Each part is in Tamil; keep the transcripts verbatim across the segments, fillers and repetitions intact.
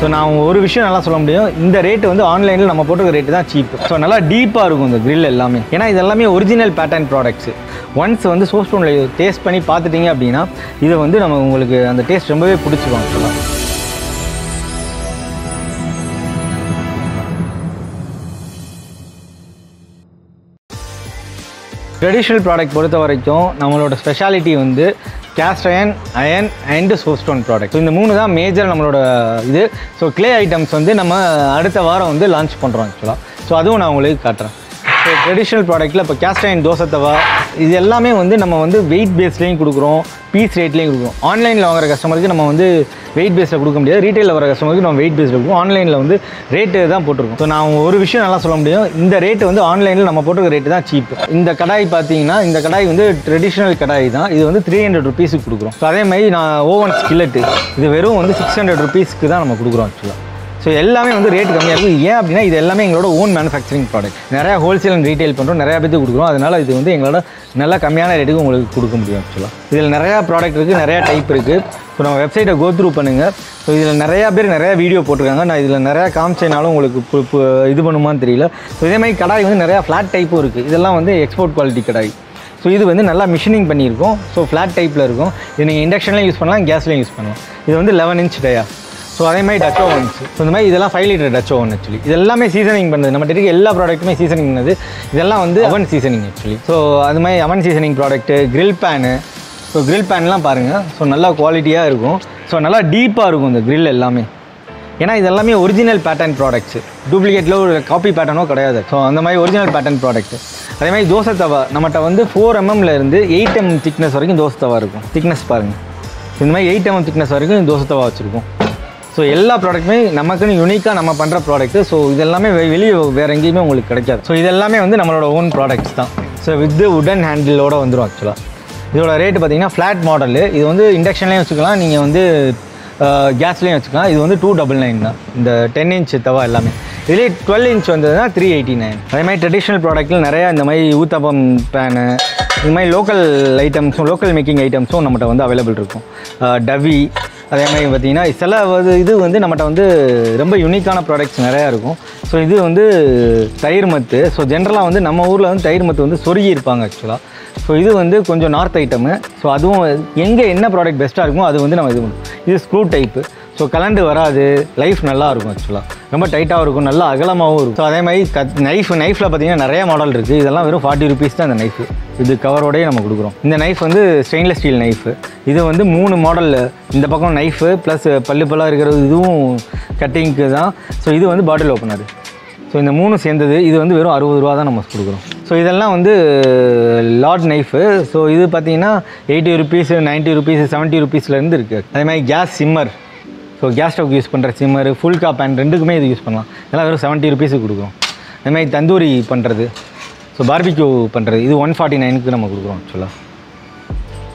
So now ஒரு விஷயம் நல்லா சொல்ல முடியும் இந்த ரேட் வந்து ஆன்லைன்ல நம்ம போட்டுக்கிற ரேட் தான் cheap so நல்லா டீப்பா இருக்கும் இந்த grill எல்லாமே ஏனா இது எல்லாமே original pattern products once வந்து Soap Stone ல taste பண்ணி பார்த்துட்டீங்க அப்படினா இது வந்து நம்ம உங்களுக்கு அந்த taste ரொம்பவே பிடிச்சிடும் சொல்லலாம் Traditional product பொறுத்த வரைக்கும் நம்மளோட ஸ்பெஷாலிட்டி வந்து cast iron, iron and soap stone product. So இந்த மூணு தான் மேஜர் நம்மளோட இது. So clay items வந்து நம்ம அடுத்த வாரம் வந்து லான்ச் பண்றோம் एक्चुअली. So அதுவும் நான் உங்களுக்கு காட்றேன். So traditional productல இப்ப cast iron தோசை தவா இது எல்லாமே வந்து நம்ம வந்து weight based லேயும் குடுக்குறோம், piece rate லேயும் குடுக்குறோம். ஆன்லைன்ல வாங்குற கஸ்டமருக்கு நம்ம வந்து weight based கொடுக்க முடியாது. ரீட்டைல்ல வர கஸ்டமருக்கு நம்ம weight based கொடுப்போம். ஆன்லைன்ல வந்து ரேட் தான் போட்டுருக்கோம். So நான் ஒரு விஷயம் நல்லா சொல்ல முடியும். இந்த ரேட் வந்து ஆன்லைன்ல நம்ம போட்டுக்கிற ரேட் தான் cheap. இந்த கடாய் பாத்தீங்கன்னா இந்த கடாய் வந்து traditional கடாய் தான். இது வந்து three hundred rupees க்கு குடுக்குறோம். So அதே மாதிரி நான் oven skillet இது வெறும் வந்து six hundred rupees க்கு தான் நம்ம குடுக்குறோம் actually. So எல்லாமே வந்து ரேட் கம்மியா இருக்கு. ஏன் அப்படினா இது எல்லாமே எங்களோட own manufacturing product. நிறைய ஹோல்சேல் and ரீட்டைல் பண்றோம், நிறைய பேருக்கு கொடுக்கிறோம். அதனால இது வந்து எங்களோட நல்ல கம்மியான ரேட்டுக்கு உங்களுக்கு கொடுக்க முடியும் एक्चुअली. இதுல நிறைய ப்ராடக்ட் இருக்கு, நிறைய டைப் இருக்கு. சோ நம்ம வெப்சைட்டை go through பண்ணுங்க. சோ இதுல நிறைய பேர் நிறைய வீடியோ போட்டுருக்காங்க. நான் இதுல நிறைய காம்ச்சேனாலும் உங்களுக்கு இது பண்ணுமான்னு தெரியல. சோ இதே மாதிரி கடாய் வந்து நிறைய flat டைப்பும் இருக்கு. இதெல்லாம் வந்து எக்ஸ்போர்ட் குவாலிட்டி கடாய். சோ இது வந்து நல்லா machining பண்ணியிருக்கோம். சோ flat டைப்ல இருக்கும். இது நீங்க இண்டக்ஷன்ல யூஸ் பண்ணலாம், கேஸ்ல யூஸ் பண்ணலாம். இது வந்து eleven inch டயா. So அதே மாதிரி டச் ஓவன்ஸ் ஸோ இந்த மாதிரி இதெல்லாம் five liter Dutch oven actually இது எல்லாமே சீசனிங் பண்ணுது நம்ம டெரிக்கு எல்லா ப்ராடக்ட்டுமே சீசனிங் பண்ணுது இதெல்லாம் வந்து அவன் சீசனிங் ஆக்சுவலி ஸோ அது மாதிரி அவன் seasoning product grill pan so grill பேன்லாம் பாருங்கள் ஸோ நல்லா குவாலிட்டியாக இருக்கும் ஸோ நல்லா டீப்பாக இருக்கும் இந்த கிரில் எல்லாமே ஏன்னா இது எல்லாமே ஒரிஜினல் பேட்டர்ன் ப்ராடக்ட்ஸு டூப்ளிகேட்டில் ஒரு காப்பி பேட்டர்னோ கிடையாது ஸோ அந்த மாதிரி ஒரிஜினல் பேட்டர்ன் ப்ராடக்ட்டு அதே மாதிரி தோசை தவா நம்மகிட்ட வந்து ஃபோர் எம்எம்லேருந்து எயிட் எம் திக்னஸ் வரைக்கும் தோசை தவா இருக்கும் திக்னஸ் பாருங்கள் இந்த மாதிரி எயிட் எம்எம் திக்னஸ் வரைக்கும் தோசை தவா வச்சுருக்கோம் So எல்லா ப்ராடக்ட்டுமே நமக்குன்னு யூனிக்கா நம்ம பண்ற ப்ராடக்ட் சோ இதெல்லாம் வெளிய வேற எங்கயுமே உங்களுக்கு கிடைக்காது சோ இதெல்லாம் வந்து நம்மளோட ஓன் ப்ராடக்ட்ஸ் தான் சோ வித் வுடன் ஹேண்டிலோட வந்துரும் एक्चुअली இதோட ரேட் பாத்தீங்கன்னா ஃபிளாட் மாடல் இது வந்து இண்டக்ஷன்லயே வச்சுக்கலாம் நீங்க வந்து கேஸ்லயே வச்சுக்கலாம் இது வந்து two ninety-nine தான் இந்த ten inch தவா எல்லாமே இதுல twelve inch வந்ததுனா three eighty-nine அதே மாதிரி ட்ரெடிஷனல் ப்ராடக்ட்ல நிறைய இந்த மாதிரி ஊத்தப்பம் பேன் இந்த மாதிரி லோக்கல் ஐட்டம்ஸும் லோக்கல் மேக்கிங் ஐட்டம்ஸும் நம்மட்ட வந்து அவைலபிள் இருக்கும் டவி அதே மாதிரி பார்த்தீங்கன்னா சில இது வந்து நம்மகிட்ட வந்து ரொம்ப யூனிக்கான ப்ராடக்ட்ஸ் நிறையா இருக்கும் ஸோ இது வந்து தயிர் மத்து ஸோ ஜென்ரலாக வந்து நம்ம ஊரில் வந்து தயிர் மத்து வந்து சொருகி இருப்பாங்க ஆக்சுவலாக ஸோ இது வந்து கொஞ்சம் நார்த் ஐட்டமு ஸோ அதுவும் எங்கே என்ன ப்ராடக்ட் பெஸ்ட்டாக இருக்குமோ அது வந்து நம்ம இது பண்ணுவோம் இது ஸ்க்ரூ டைப்பு ஸோ கலண்டு வராது லைஃப் நல்லாயிருக்கும் ஆக்சுவலாக ரொம்ப டைட்டாகவும் இருக்கும் நல்லா அகலமாகவும் இருக்கும் ஸோ அதே மாதிரி கத் நைஃப் நைஃப்பில் பார்த்தீங்கன்னா நிறைய மாடல் இருக்குது இதெல்லாம் வெறும் ஃபார்ட்டி ருபீஸ் தான் அந்த நைஃபு இது கவரோடையே நம்ம கொடுக்குறோம் இந்த நைஃப் வந்து ஸ்டெயின்லெஸ் ஸ்டீல் நைஃபு இது வந்து மூணு மாடலில் இந்த பக்கம் நைஃபு ப்ளஸ் பல்லு பல்லாக இருக்கிறது இதுவும் கட்டிங்க்கு தான் ஸோ இது வந்து பாட்டில் ஓப்பனர் ஸோ இந்த மூணு சேர்ந்தது இது வந்து வெறும் அறுபது ரூபா தான் நம்ம கொடுக்குறோம் ஸோ இதெல்லாம் வந்து லார்ஜ் நைஃபு ஸோ இது பார்த்தீங்கன்னா eighty rupees ninety rupees seventy ருபீஸ்லேருந்து இருக்குது அதே மாதிரி gas simmer so gas stove use பண்ணுற சிம்மர் ஃபுல் காப் அண்ட் ரெண்டுக்குமே இது யூஸ் பண்ணலாம் இதெல்லாம் வெறும் செவன்ட்டி ருபீஸுக்கு கொடுக்குறோம் அதே மாதிரி தந்தூரி பண்ணுறது ஸோ பார்பிக்யூ பண்ணுறது இது ஒன் ஃபார்ட்டி நைனுக்கு நம்ம கொடுக்குறோம் ஆக்சுவலாக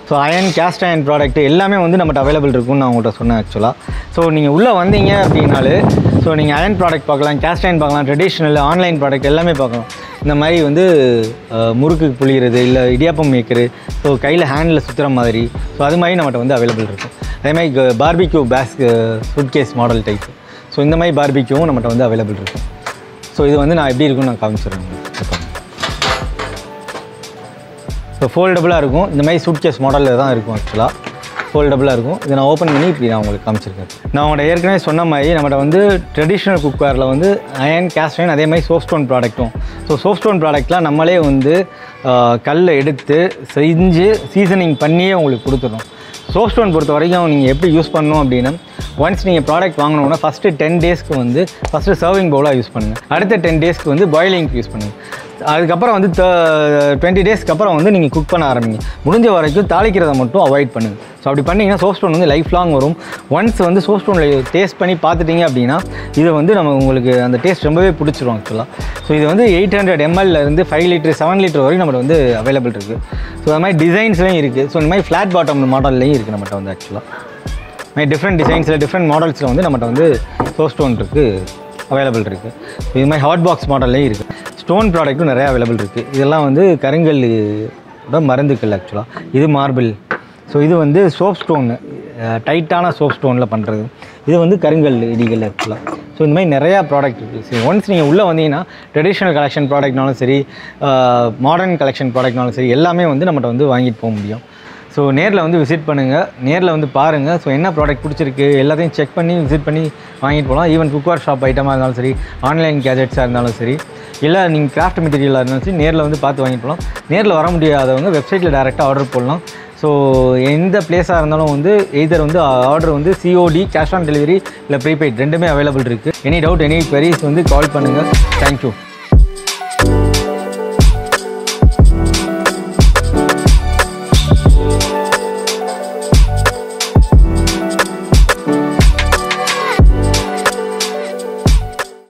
so iron cast iron product எல்லாமே வந்து நம்மகிட்ட அவைலபிள் இருக்கும்னு நான் உங்கள்கிட்ட சொன்னேன் ஆக்சுவலாக ஸோ நீங்கள் உள்ளே வந்தீங்க அப்படின்னாலே ஸோ நீங்கள் அயன் ப்ராடக்ட் பார்க்கலாம் கேஸ்ட் அயன் பார்க்கலாம் ட்ரெடிஷ்னல் ஆன்லைன் ப்ராடக்ட் எல்லாமே பார்க்கலாம் இந்த மாதிரி வந்து முறுக்கு புளிகிறது இல்லை இடியாப்பம் மேய்க்கிறது ஸோ கையில் ஹேண்டில் சுற்றுற மாதிரி ஸோ அது மாதிரி நம்மகிட்ட வந்து அவைலபிள் இருக்கும் அதே மாதிரி barbecue basic suitcase model type so இந்த மாதிரி பார்பிக்யூவும் நம்மகிட்ட வந்து அவைலபிள் இருக்கும் ஸோ இது வந்து நான் எப்படி இருக்குன்னு நான் காமிச்சிடுறேன் ஸோ ஃபோல்டபுளாக இருக்கும் இந்த மாதிரி சூட்கேஸ் மாடலில் தான் இருக்கும் ஆக்சுவலாக ஃபோல்டபுளாக இருக்கும் இதை நான் ஓப்பன் பண்ணி இப்படி நான் உங்களுக்கு காமிச்சிருக்கேன் நான் உங்கள்கிட்ட ஏற்கனவே சொன்ன மாதிரி நம்மகிட்ட வந்து ட்ரெடிஷ்னல் குக்வேரில் வந்து அயன் கேஸ்ட் அயன் அதே மாதிரி சோப் ஸ்டோன் ப்ராடக்ட்டும் ஸோ சோப் ஸ்டோன் ப்ராடக்ட்லாம் நம்மளே வந்து கல்லை எடுத்து செஞ்சு சீசனிங் பண்ணியே உங்களுக்கு கொடுத்துடும் சோப் ஸ்டோன் பொறுத்த வரைக்கும் நீங்கள் எப்படி யூஸ் பண்ணணும் அப்படின்னா ஒன்ஸ் நீங்கள் ப்ராடக்ட் வாங்கணுன்னா ஃபஸ்ட்டு டென் டேஸ்க்கு வந்து ஃபஸ்ட்டு சர்விங் பவுலாக யூஸ் பண்ணுங்கள் அடுத்த டென் டேஸ்க்கு வந்து பாயிலிங்க்கு யூஸ் பண்ணுங்கள் அதுக்கப்புறம் வந்து டுவெண்ட்டி டேஸ்க்கு அப்புறம் வந்து நீங்கள் குக் பண்ண ஆரம்பிங்க முடிஞ்ச வரைக்கும் தாளிக்கிறத மட்டும் அவாய்ட் பண்ணுங்கள் ஸோ அப்படி பண்ணிங்கன்னா சோப் ஸ்டோன் வந்து லைஃப் லாங் வரும் ஒன்ஸ் வந்து சோப் ஸ்டோனில் டேஸ்ட் பண்ணி பார்த்துட்டிங்க அப்படின்னா இது வந்து நம்ம உங்களுக்கு அந்த டேஸ்ட் ரொம்பவே பிடிச்சிரும் ஆக்சுவலாக ஸோ இது வந்து எயிட் ஹண்ட்ரட் எம்எல்லேருந்து ஃபைவ் லிட்டர் செவன் லிட்டர் வரைக்கும் நம்மகிட்ட வந்து அவைலபிள் இருக்குது ஸோ அது மாதிரி டிசைன்ஸ்லையும் இருக்குது ஸோ இந்த மாதிரி ஃப்ளாட் பாட்டம் மாடல்லையும் இருக்குது நம்மகிட்ட வந்து ஆக்சுவலாக மாதிரி டிஃப்ரெண்ட் டிசைன்ஸில் டிஃப்ரெண்ட் மாடல்ஸில் வந்து நம்மகிட்ட வந்து சோப் ஸ்டோன் இருக்குது அவைலபிள் இருக்குது ஸோ இது மாதிரி ஹாட் பாக்ஸ் மாடல்லையும் இருக்குது ஸ்டோன் ப்ராடக்ட்டும் நிறையா அவைலபிள் இருக்குது இதெல்லாம் வந்து கருங்கல்லோட மருந்துக்கல் ஆக்சுவலாக இது மார்பிள் ஸோ இது வந்து சோப் ஸ்டோனு டைட்டான சோப் ஸ்டோனில் பண்ணுறது. இது வந்து கருங்கல் இடிகள் ஆக்சுவலாக. ஸோ இந்த மாதிரி நிறையா ப்ராடக்ட் இருக்குது. சரி, ஒன்ஸ் நீங்கள் உள்ளே வந்தீங்கன்னா ட்ரெடிஷ்னல் கலெக்ஷன் ப்ராடக்ட்னாலும் சரி, மாடர்ன் கலெக்ஷன் ப்ராடக்ட்னாலும் சரி, எல்லாமே வந்து நம்மகிட்ட வந்து வாங்கிட்டு போக முடியும். ஸோ நேரில் வந்து விசிட் பண்ணுங்கள், நேரில் வந்து பாருங்கள். ஸோ என்ன ப்ராடக்ட் பிடிச்சிருக்கு எல்லாத்தையும் செக் பண்ணி விசிட் பண்ணி வாங்கிட்டு போகலாம். ஈவன் குக்வேர் ஷாப் ஐட்டமாக இருந்தாலும் சரி, ஆன்லைன் கேஜெட்ஸாக இருந்தாலும் சரி, இல்லை நீங்கள் கிராஃப்ட் மெட்டீரியலாக இருந்தாலும் சரி, நேரில் வந்து பார்த்து வாங்கிட்டு போகலாம். நேரில் வர முடியாதவங்க வெப்சைட்டில் டேரெக்டாக ஆர்டர் போடலாம். ஸோ எந்த பிளேஸாக இருந்தாலும் வந்து எய்தர் வந்து ஆர்டர் வந்து சிஓடி, கேஷ் ஆன் டெலிவரி, இல்லை ப்ரீபெய்ட் ரெண்டுமே அவைலபிள் இருக்குது. எனி டவுட், எனி குவரிஸ் வந்து கால் பண்ணுங்கள். தேங்க்யூ.